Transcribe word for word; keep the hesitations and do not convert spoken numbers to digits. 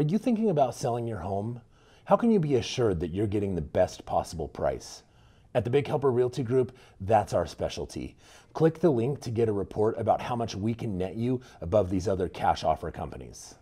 Are you thinking about selling your home? How can you be assured that you're getting the best possible price? At the Big Helper Realty Group, that's our specialty. Click the link to get a report about how much we can net you above these other cash offer companies.